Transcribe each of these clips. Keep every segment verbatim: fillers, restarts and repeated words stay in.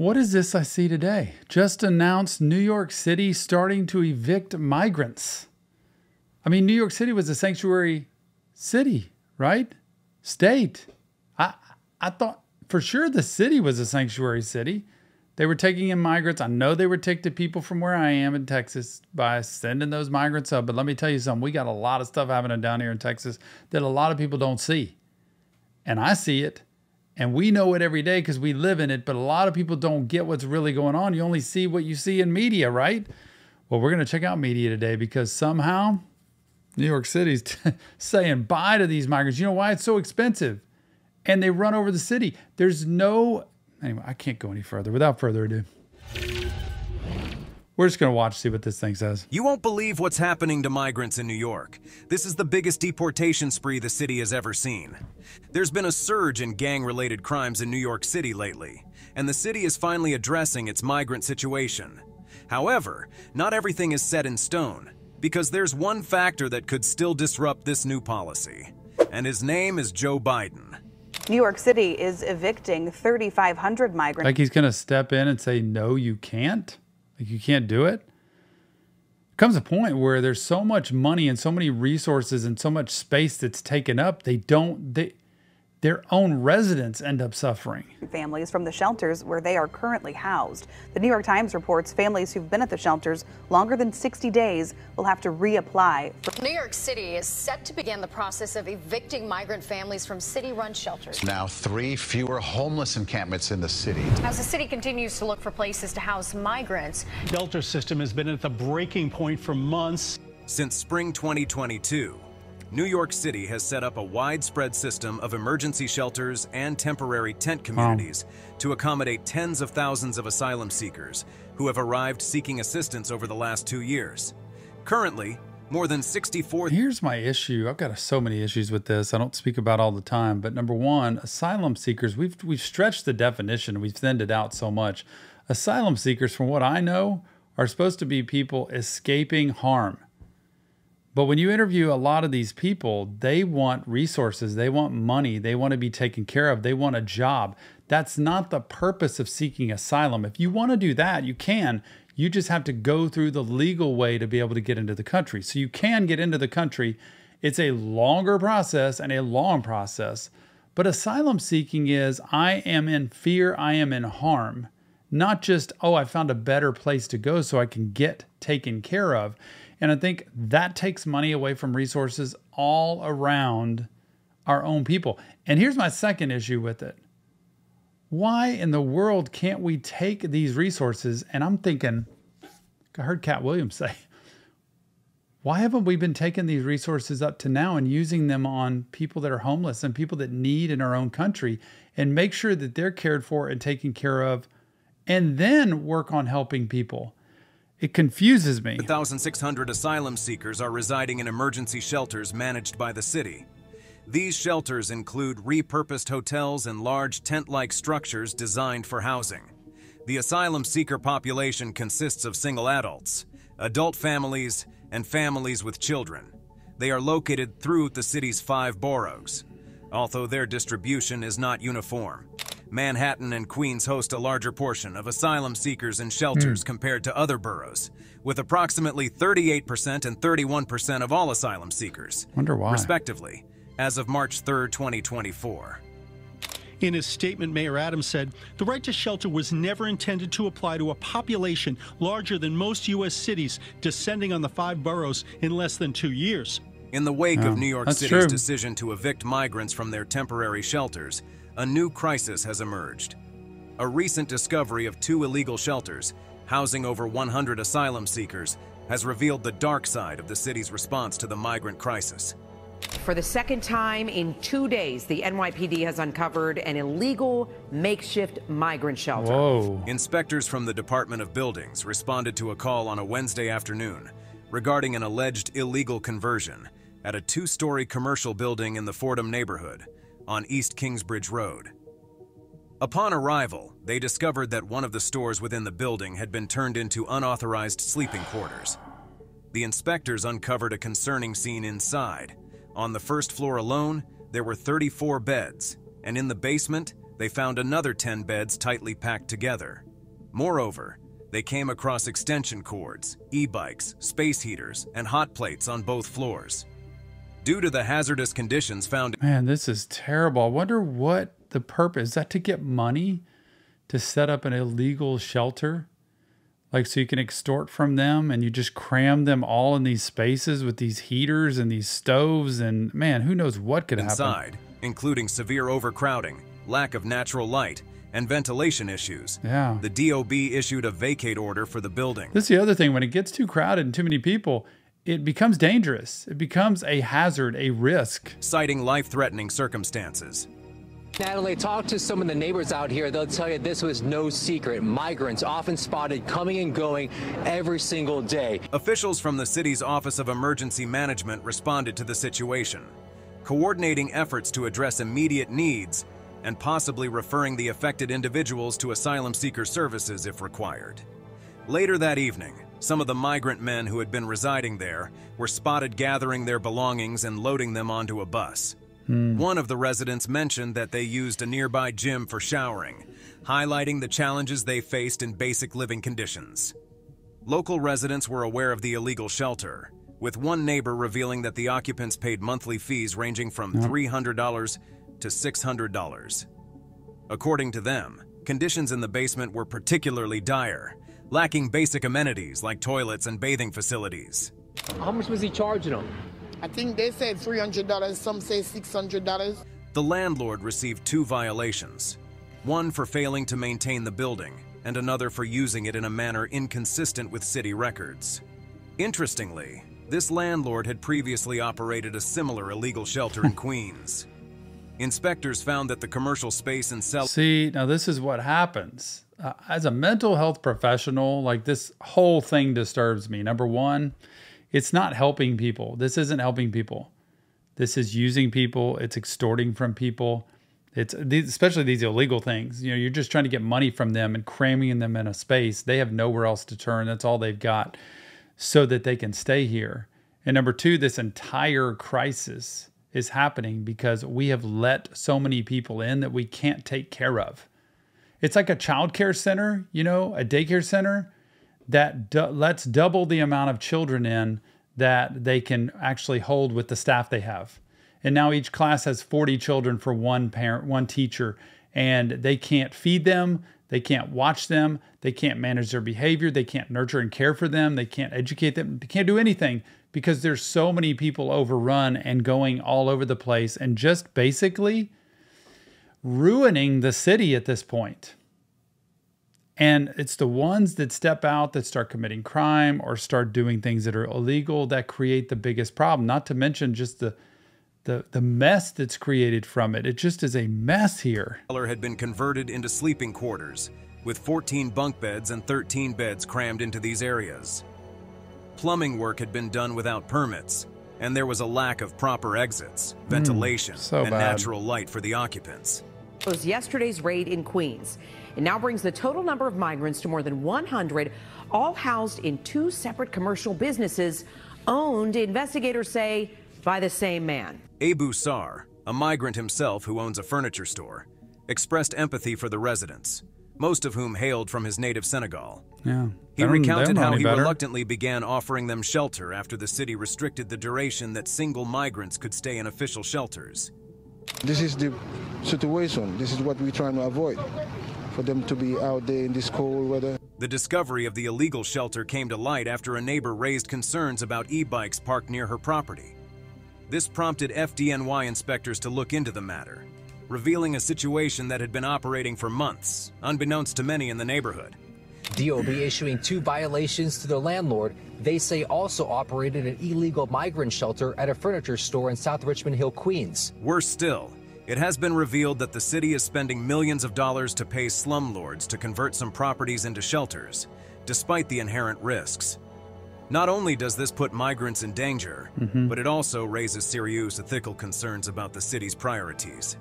What is this I see today? Just announced New York City starting to evict migrants. I mean, New York City was a sanctuary city, right? State. I, I thought for sure the city was a sanctuary city. They were taking in migrants. I know they were taking people from where I am in Texas by sending those migrants up. But let me tell you something. We got a lot of stuff happening down here in Texas that a lot of people don't see. And I see it. And we know it every day because we live in it, but a lot of people don't get what's really going on. You only see what you see in media, right? Well, we're going to check out media today because somehow New York City's saying bye to these migrants. You know why? It's so expensive. And they run over the city. There's no... Anyway, I can't go any further. Without further ado, we're just going to watch, see what this thing says. You won't believe what's happening to migrants in New York. This is the biggest deportation spree the city has ever seen. There's been a surge in gang-related crimes in New York City lately, and the city is finally addressing its migrant situation. However, not everything is set in stone, because there's one factor that could still disrupt this new policy, and his name is Joe Biden. New York City is evicting thirty-five hundred migrants. Like he's going to step in and say, no, you can't? You can't do it. Comes a point where there's so much money and so many resources and so much space that's taken up. They don't, they, their own residents end up suffering. Families from the shelters where they are currently housed. The New York Times reports families who've been at the shelters longer than sixty days will have to reapply. New York City is set to begin the process of evicting migrant families from city-run shelters. Now three fewer homeless encampments in the city. As the city continues to look for places to house migrants. The shelter system has been at the breaking point for months. Since spring twenty twenty-two. New York City has set up a widespread system of emergency shelters and temporary tent communities wow. to accommodate tens of thousands of asylum seekers who have arrived seeking assistance over the last two years. Currently, more than sixty-four... Here's my issue. I've got so many issues with this. I don't speak about all the time, but number one, asylum seekers, we've, we've stretched the definition. We've thinned it out so much. Asylum seekers, from what I know, are supposed to be people escaping harm. But when you interview a lot of these people, they want resources, they want money, they want to be taken care of, they want a job. That's not the purpose of seeking asylum. If you want to do that, you can. You just have to go through the legal way to be able to get into the country. So you can get into the country. It's a longer process and a long process. But asylum seeking is, I am in fear, I am in harm. Not just, oh, I found a better place to go so I can get taken care of. And I think that takes money away from resources all around our own people. And here's my second issue with it. Why in the world can't we take these resources? And I'm thinking, I heard Katt Williams say, why haven't we been taking these resources up to now and using them on people that are homeless and people that need in our own country and make sure that they're cared for and taken care of and then work on helping people? It confuses me. one thousand six hundred asylum seekers are residing in emergency shelters managed by the city. These shelters include repurposed hotels and large tent-like structures designed for housing. The asylum seeker population consists of single adults, adult families, and families with children. They are located throughout the city's five boroughs, although their distribution is not uniform. Manhattan and Queens host a larger portion of asylum seekers and shelters mm. compared to other boroughs, with approximately thirty-eight percent and thirty-one percent of all asylum seekers, Wonder why. respectively, as of March third, twenty twenty-four. In his statement, Mayor Adams said, "The right to shelter was never intended to apply to a population larger than most U S cities, descending on the five boroughs in less than two years." In the wake oh, of New York City's true. decision to evict migrants from their temporary shelters, a new crisis has emerged. A recent discovery of two illegal shelters, housing over one hundred asylum seekers, has revealed the dark side of the city's response to the migrant crisis. For the second time in two days, the N Y P D has uncovered an illegal makeshift migrant shelter. Whoa. Inspectors from the Department of Buildings responded to a call on a Wednesday afternoon regarding an alleged illegal conversion at a two-story commercial building in the Fordham neighborhood on East Kingsbridge Road. Upon arrival, they discovered that one of the stores within the building had been turned into unauthorized sleeping quarters. The inspectors uncovered a concerning scene inside. On the first floor alone, there were thirty-four beds, and in the basement, they found another ten beds tightly packed together. Moreover, they came across extension cords, e-bikes, space heaters, and hot plates on both floors. Due to the hazardous conditions found... Man, this is terrible. I wonder what the purpose... Is that to get money? To set up an illegal shelter? Like, so you can extort from them, and you just cram them all in these spaces with these heaters and these stoves, and man, who knows what could happen. Inside, including severe overcrowding, lack of natural light, and ventilation issues. Yeah. The D O B issued a vacate order for the building. This is the other thing. When it gets too crowded and too many people, it becomes dangerous. It becomes a hazard, a risk. Citing life-threatening circumstances. Natalie, talk to some of the neighbors out here. They'll tell you this was no secret. Migrants often spotted coming and going every single day. Officials from the city's Office of Emergency Management responded to the situation, coordinating efforts to address immediate needs and possibly referring the affected individuals to asylum seeker services if required. Later that evening, some of the migrant men who had been residing there were spotted gathering their belongings and loading them onto a bus. Hmm. One of the residents mentioned that they used a nearby gym for showering, highlighting the challenges they faced in basic living conditions. Local residents were aware of the illegal shelter, with one neighbor revealing that the occupants paid monthly fees ranging from three hundred dollars to six hundred dollars. According to them, conditions in the basement were particularly dire, lacking basic amenities like toilets and bathing facilities. How much was he charging them? I think they said three hundred dollars, some say six hundred dollars. The landlord received two violations, one for failing to maintain the building and another for using it in a manner inconsistent with city records. Interestingly, this landlord had previously operated a similar illegal shelter in Queens. Inspectors found that the commercial space and cell... See, now this is what happens. Uh, as a mental health professional, like, this whole thing disturbs me. Number one, it's not helping people. This isn't helping people. This is using people. It's extorting from people. It's these, especially these illegal things. You know, you're just trying to get money from them and cramming them in a space. They have nowhere else to turn. That's all they've got so that they can stay here. And number two, this entire crisis is happening because we have let so many people in that we can't take care of. It's like a child care center, you know, a daycare center that du lets double the amount of children in that they can actually hold with the staff they have. And now each class has forty children for one parent, one teacher, and they can't feed them. They can't watch them. They can't manage their behavior. They can't nurture and care for them. They can't educate them. They can't do anything because there's so many people overrun and going all over the place and just basically ruining the city at this point. And it's the ones that step out, that start committing crime or start doing things that are illegal, that create the biggest problem, not to mention just the the, the mess that's created from it. It just is a mess here. The cellar had been converted into sleeping quarters, with fourteen bunk beds and thirteen beds crammed into these areas. Plumbing work had been done without permits, and there was a lack of proper exits, ventilation, mm, so and bad. natural light for the occupants. It was yesterday's raid in Queens. It now brings the total number of migrants to more than one hundred, all housed in two separate commercial businesses owned, investigators say, by the same man. Abu Sar, a migrant himself who owns a furniture store, expressed empathy for the residents, most of whom hailed from his native Senegal. Yeah, he recounted how he better. reluctantly began offering them shelter after the city restricted the duration that single migrants could stay in official shelters. This is the situation. This is what we're trying to avoid, for them to be out there in this cold weather. The discovery of the illegal shelter came to light after a neighbor raised concerns about e-bikes parked near her property. This prompted F D N Y inspectors to look into the matter, revealing a situation that had been operating for months, unbeknownst to many in the neighborhood. D O B issuing two violations to the landlord they say also operated an illegal migrant shelter at a furniture store in South Richmond Hill, Queens. Worse still, it has been revealed that the city is spending millions of dollars to pay slumlords to convert some properties into shelters, despite the inherent risks. Not only does this put migrants in danger, mm-hmm. but it also raises serious ethical concerns about the city's priorities.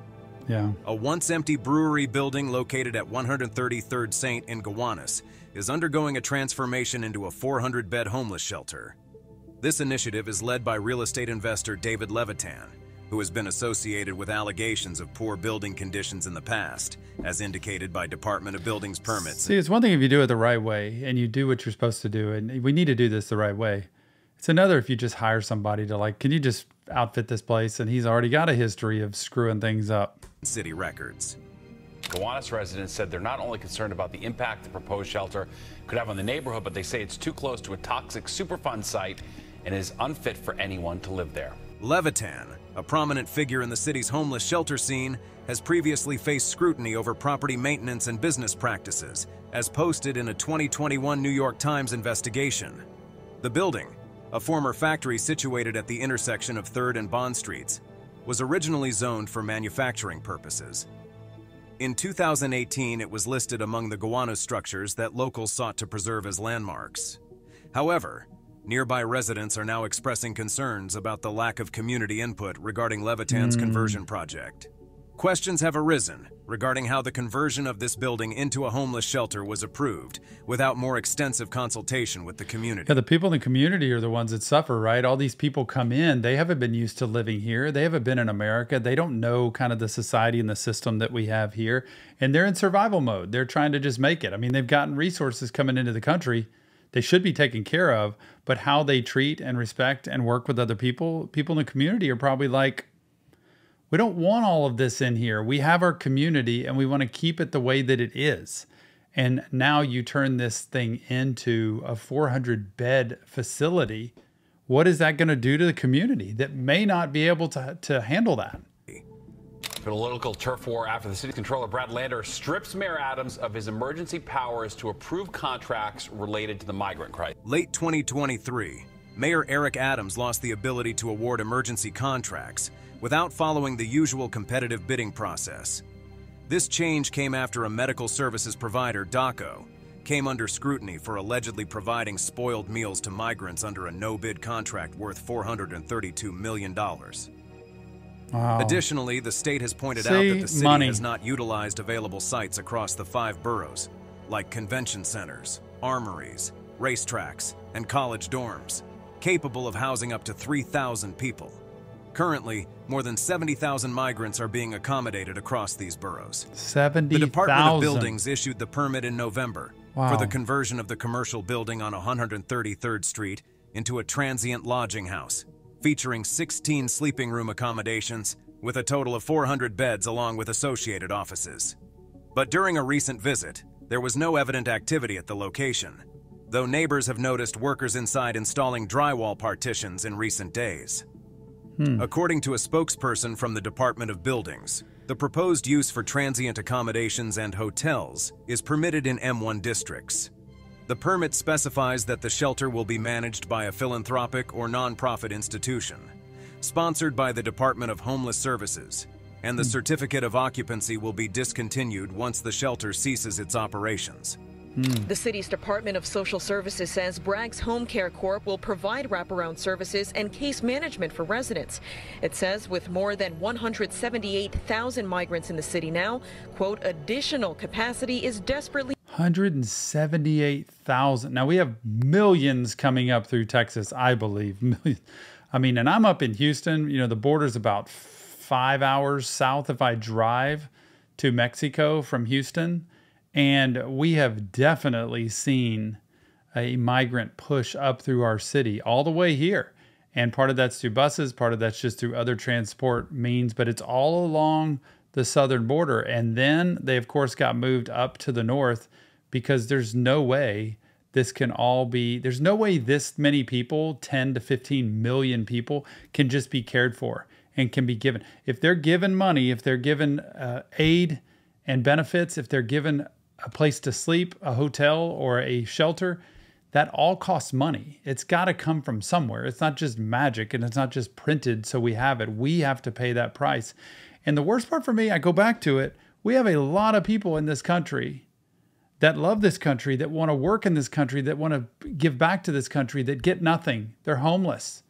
Yeah. A once-empty brewery building located at one hundred thirty-third Saint in Gowanus is undergoing a transformation into a four hundred bed homeless shelter. This initiative is led by real estate investor David Levitan, who has been associated with allegations of poor building conditions in the past, as indicated by Department of Buildings permits. See, it's one thing if you do it the right way and you do what you're supposed to do, and we need to do this the right way. It's another if you just hire somebody to, like, can you just outfit this place? And he's already got a history of screwing things up. City records. Gowanus residents said they're not only concerned about the impact the proposed shelter could have on the neighborhood, but they say it's too close to a toxic Superfund site and is unfit for anyone to live there. Levitan, a prominent figure in the city's homeless shelter scene, has previously faced scrutiny over property maintenance and business practices, as posted in a twenty twenty-one New York Times investigation. The building, a former factory situated at the intersection of third and Bond Streets, was originally zoned for manufacturing purposes. In two thousand eighteen, it was listed among the Gowanus structures that locals sought to preserve as landmarks. However, nearby residents are now expressing concerns about the lack of community input regarding Levitan's mm. conversion project. Questions have arisen regarding how the conversion of this building into a homeless shelter was approved without more extensive consultation with the community. Yeah, the people in the community are the ones that suffer, right? All these people come in, they haven't been used to living here. They haven't been in America. They don't know kind of the society and the system that we have here. And they're in survival mode. They're trying to just make it. I mean, they've gotten resources coming into the country. They should be taken care of, but how they treat and respect and work with other people, people in the community are probably like, we don't want all of this in here. We have our community and we want to keep it the way that it is. And now you turn this thing into a four hundred bed facility. What is that going to do to the community that may not be able to, to handle that? A political turf war after the city's controller, Brad Lander, strips Mayor Adams of his emergency powers to approve contracts related to the migrant crisis. Late twenty twenty-three, Mayor Eric Adams lost the ability to award emergency contracts without following the usual competitive bidding process. This change came after a medical services provider, DACO, came under scrutiny for allegedly providing spoiled meals to migrants under a no-bid contract worth four hundred thirty-two million dollars. Wow. Additionally, the state has pointed See, out that the city money. has not utilized available sites across the five boroughs, like convention centers, armories, racetracks, and college dorms, capable of housing up to three thousand people. Currently, more than seventy thousand migrants are being accommodated across these boroughs. seventy thousand. The Department of Buildings issued the permit in November wow. for the conversion of the commercial building on one hundred thirty-third Street into a transient lodging house, featuring sixteen sleeping room accommodations with a total of four hundred beds along with associated offices. But during a recent visit, there was no evident activity at the location, though neighbors have noticed workers inside installing drywall partitions in recent days. Hmm. According to a spokesperson from the Department of Buildings, the proposed use for transient accommodations and hotels is permitted in M one districts. The permit specifies that the shelter will be managed by a philanthropic or nonprofit institution, sponsored by the Department of Homeless Services, and the mm. certificate of occupancy will be discontinued once the shelter ceases its operations. Mm. The city's Department of Social Services says Ragg's Home Care Corp will provide wraparound services and case management for residents. It says with more than one hundred seventy-eight thousand migrants in the city now, quote, additional capacity is desperately... one hundred seventy-eight thousand. Now we have millions coming up through Texas, I believe. Millions. I mean, and I'm up in Houston. You know, the border's about five hours south if I drive to Mexico from Houston. And we have definitely seen a migrant push up through our city all the way here. And part of that's through buses, part of that's just through other transport means, but it's all along the southern border. And then they, of course, got moved up to the north, because there's no way this can all be, there's no way this many people, ten to fifteen million people, can just be cared for and can be given. If they're given money, if they're given uh, aid and benefits, if they're given a place to sleep, a hotel or a shelter, that all costs money. It's got to come from somewhere. It's not just magic and it's not just printed so we have it. We have to pay that price. And the worst part for me, I go back to it, we have a lot of people in this country that love this country, that want to work in this country, that want to give back to this country, that get nothing. They're homeless.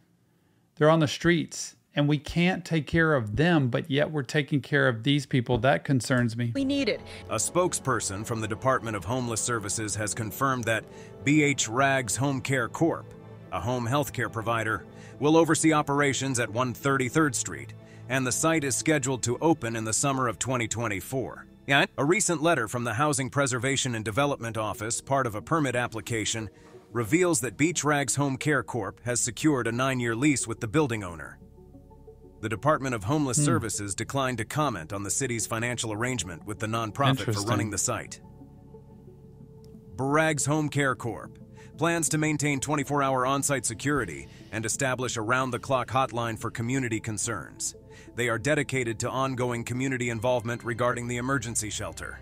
They're on the streets. And we can't take care of them, but yet we're taking care of these people. That concerns me. We need it. A spokesperson from the Department of Homeless Services has confirmed that B H Rags Home Care Corp, a home health care provider, will oversee operations at one hundred thirty-third Street and the site is scheduled to open in the summer of twenty twenty-four. And a recent letter from the Housing Preservation and Development Office, part of a permit application, reveals that B H Rags Home Care Corp has secured a nine-year lease with the building owner. The Department of Homeless hmm. Services declined to comment on the city's financial arrangement with the nonprofit for running the site. Ragg's Home Care Corp plans to maintain twenty-four hour on-site security and establish a round-the-clock hotline for community concerns. They are dedicated to ongoing community involvement regarding the emergency shelter.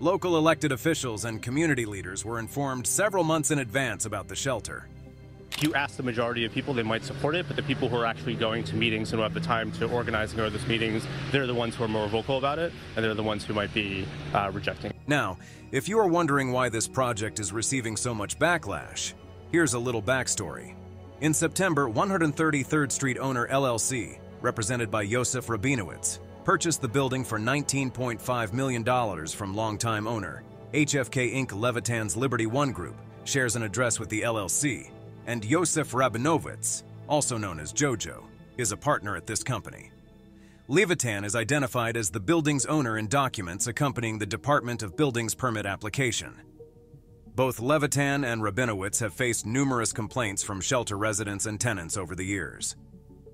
Local elected officials and community leaders were informed several months in advance about the shelter. If you ask the majority of people, they might support it, but the people who are actually going to meetings and who have the time to organize and go to those meetings, they're the ones who are more vocal about it, and they're the ones who might be uh, rejecting. Now, if you are wondering why this project is receiving so much backlash, here's a little backstory. In September, one thirty-third Street Owner L L C, represented by Yosef Rabinowitz, purchased the building for nineteen point five million dollars from longtime owner, H F K Incorporated. Levitan's Liberty One Group, shares an address with the L L C. And Yosef Rabinowitz, also known as JoJo, is a partner at this company. Levitan is identified as the building's owner in documents accompanying the Department of Buildings permit application. Both Levitan and Rabinowitz have faced numerous complaints from shelter residents and tenants over the years.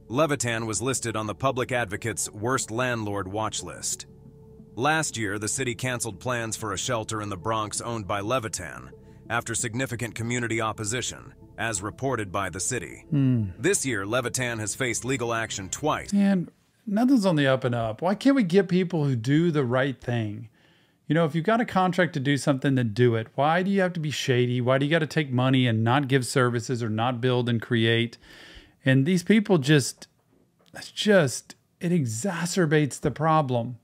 Levitan was listed on the Public Advocate's Worst Landlord watch list. Last year, the city canceled plans for a shelter in the Bronx owned by Levitan after significant community opposition, as reported by the city. Mm. This year, Levitan has faced legal action twice. And nothing's on the up and up. Why can't we get people who do the right thing? You know, if you've got a contract to do something, then do it. Why do you have to be shady? Why do you got to take money and not give services or not build and create? And these people just, it's just, it exacerbates the problem.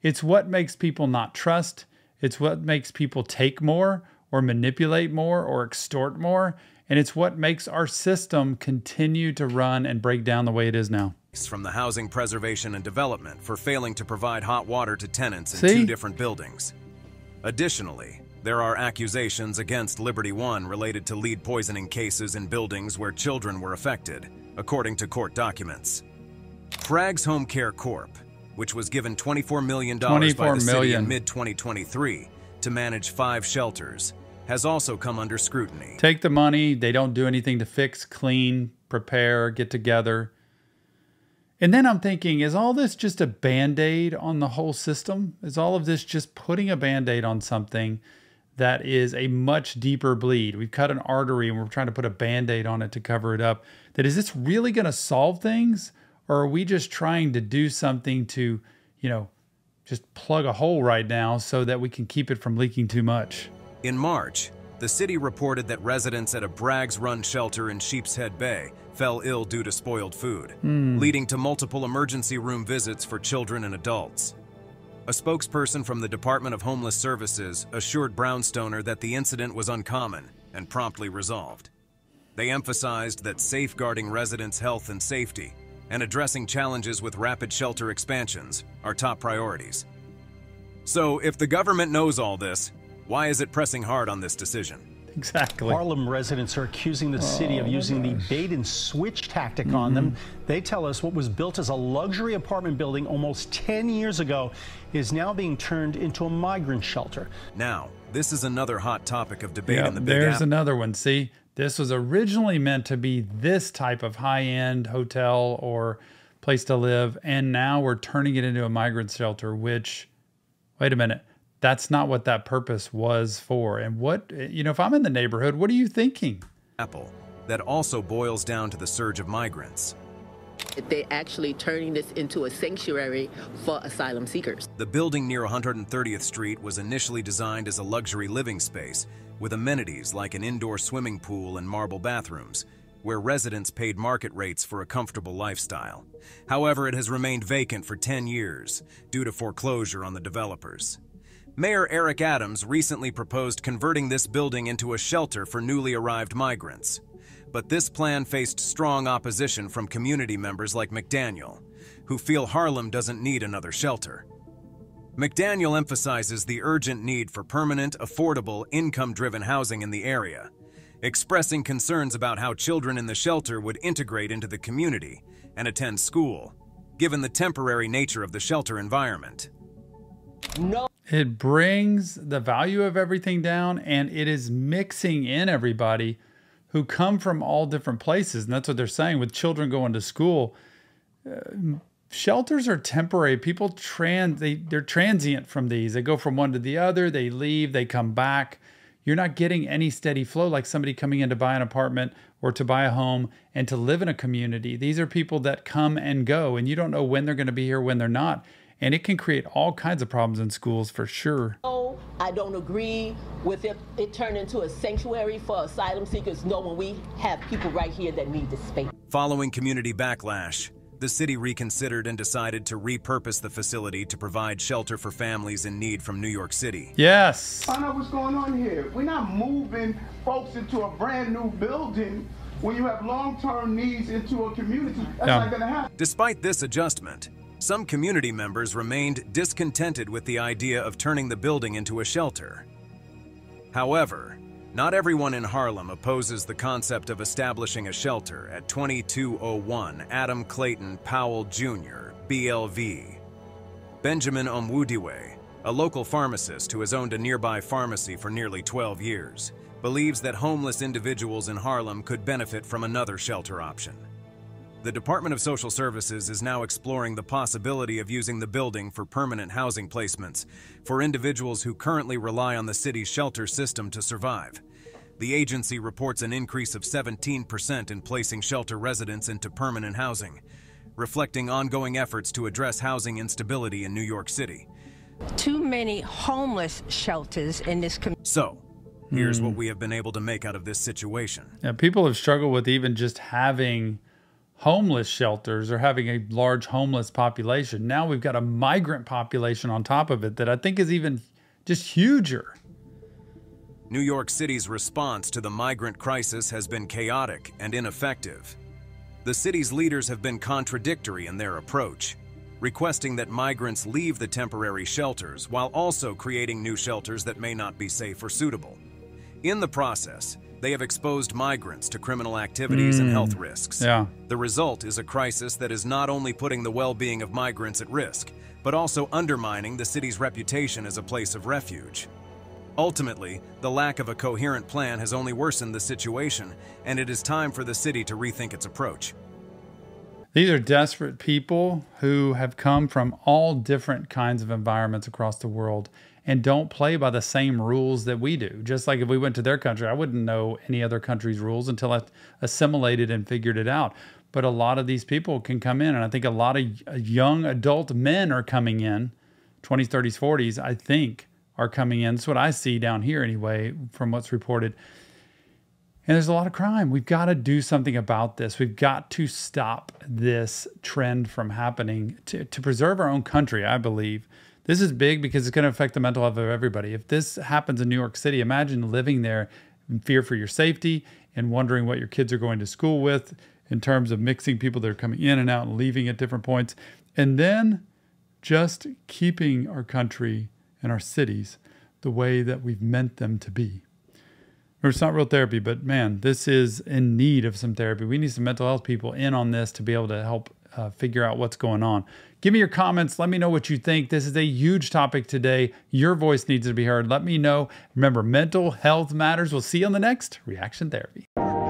It's what makes people not trust. It's what makes people take more or manipulate more or extort more. And it's what makes our system continue to run and break down the way it is now. From the Housing Preservation and Development for failing to provide hot water to tenants in See? two different buildings. Additionally, there are accusations against Liberty One related to lead poisoning cases in buildings where children were affected, according to court documents. Ragg's Home Care Corp, which was given twenty-four million dollars by the city in mid twenty twenty-three to manage five shelters, has also come under scrutiny. Take the money. They don't do anything to fix, clean, prepare, get together. And then I'm thinking, is all this just a Band-Aid on the whole system? Is all of this just putting a Band-Aid on something that is a much deeper bleed? We've cut an artery and we're trying to put a Band-Aid on it to cover it up. That is this really going to solve things? Or are we just trying to do something to, you know, just plug a hole right now so that we can keep it from leaking too much? In March, the city reported that residents at a Bragg's Run shelter in Sheep's Head Bay fell ill due to spoiled food, mm. leading to multiple emergency room visits for children and adults. A spokesperson from the Department of Homeless Services assured Brownstoner that the incident was uncommon and promptly resolved. They emphasized that safeguarding residents' health and safety and addressing challenges with rapid shelter expansions are top priorities. So, if the government knows all this, why is it pressing hard on this decision? Exactly. Harlem residents are accusing the city oh, of using gosh. the bait and switch tactic mm-hmm. on them. They tell us what was built as a luxury apartment building almost ten years ago is now being turned into a migrant shelter. Now, this is another hot topic of debate yeah, in the Big Apple. There's another one. See, this was originally meant to be this type of high-end hotel or place to live, and now we're turning it into a migrant shelter, which, wait a minute. That's not what that purpose was for. And what, you know, if I'm in the neighborhood, what are you thinking? Apple, that also boils down to the surge of migrants. They're actually turning this into a sanctuary for asylum seekers. The building near one hundred thirtieth Street was initially designed as a luxury living space with amenities like an indoor swimming pool and marble bathrooms, where residents paid market rates for a comfortable lifestyle. However, it has remained vacant for ten years due to foreclosure on the developers. Mayor Eric Adams recently proposed converting this building into a shelter for newly arrived migrants. But this plan faced strong opposition from community members like McDaniel, who feel Harlem doesn't need another shelter. McDaniel emphasizes the urgent need for permanent, affordable, income-driven housing in the area, expressing concerns about how children in the shelter would integrate into the community and attend school, given the temporary nature of the shelter environment. No. It brings the value of everything down, and it is mixing in everybody who come from all different places. And that's what they're saying with children going to school. Uh, shelters are temporary. People trans, they, they're transient from these. They go from one to the other. They leave, they come back. You're not getting any steady flow like somebody coming in to buy an apartment or to buy a home and to live in a community. These are people that come and go, and you don't know when they're going to be here, when they're not. And it can create all kinds of problems in schools for sure. No, I don't agree with it, it turned into a sanctuary for asylum seekers. No, when we have people right here that need the space. Following community backlash, the city reconsidered and decided to repurpose the facility to provide shelter for families in need from New York City. Yes. Find out what's going on here. We're not moving folks into a brand new building when you have long-term needs into a community. That's yeah. not gonna happen. Despite this adjustment, some community members remained discontented with the idea of turning the building into a shelter. However, not everyone in Harlem opposes the concept of establishing a shelter at twenty-two oh one Adam Clayton Powell Junior, B L V. Benjamin Omwudiwe, a local pharmacist who has owned a nearby pharmacy for nearly twelve years, believes that homeless individuals in Harlem could benefit from another shelter option. The Department of Social Services is now exploring the possibility of using the building for permanent housing placements for individuals who currently rely on the city's shelter system to survive. The agency reports an increase of seventeen percent in placing shelter residents into permanent housing, reflecting ongoing efforts to address housing instability in New York City. Too many homeless shelters in this community. So, here's hmm. what we have been able to make out of this situation. Yeah, people have struggled with even just having homeless shelters or having a large homeless population. Now we've got a migrant population on top of it that I think is even just huger. New York City's response to the migrant crisis has been chaotic and ineffective. The city's leaders have been contradictory in their approach, requesting that migrants leave the temporary shelters while also creating new shelters that may not be safe or suitable. In the process, they have exposed migrants to criminal activities mm. and health risks. Yeah. The result is a crisis that is not only putting the well-being of migrants at risk, but also undermining the city's reputation as a place of refuge. Ultimately, the lack of a coherent plan has only worsened the situation, and it is time for the city to rethink its approach. These are desperate people who have come from all different kinds of environments across the world and don't play by the same rules that we do. Just like if we went to their country, I wouldn't know any other country's rules until I assimilated and figured it out. But a lot of these people can come in, and I think a lot of young adult men are coming in, twenties, thirties, forties, I think, are coming in. That's what I see down here anyway, from what's reported. And there's a lot of crime. We've got to do something about this. We've got to stop this trend from happening to, to preserve our own country, I believe. This is big because it's going to affect the mental health of everybody. If this happens in New York City, imagine living there in fear for your safety and wondering what your kids are going to school with in terms of mixing people that are coming in and out and leaving at different points. And then just keeping our country and our cities the way that we've meant them to be. It's not real therapy, but man, this is in need of some therapy. We need some mental health people in on this to be able to help uh, figure out what's going on. Give me your comments. Let me know what you think. This is a huge topic today. Your voice needs to be heard. Let me know. Remember, mental health matters. We'll see you on the next Reaction Therapy.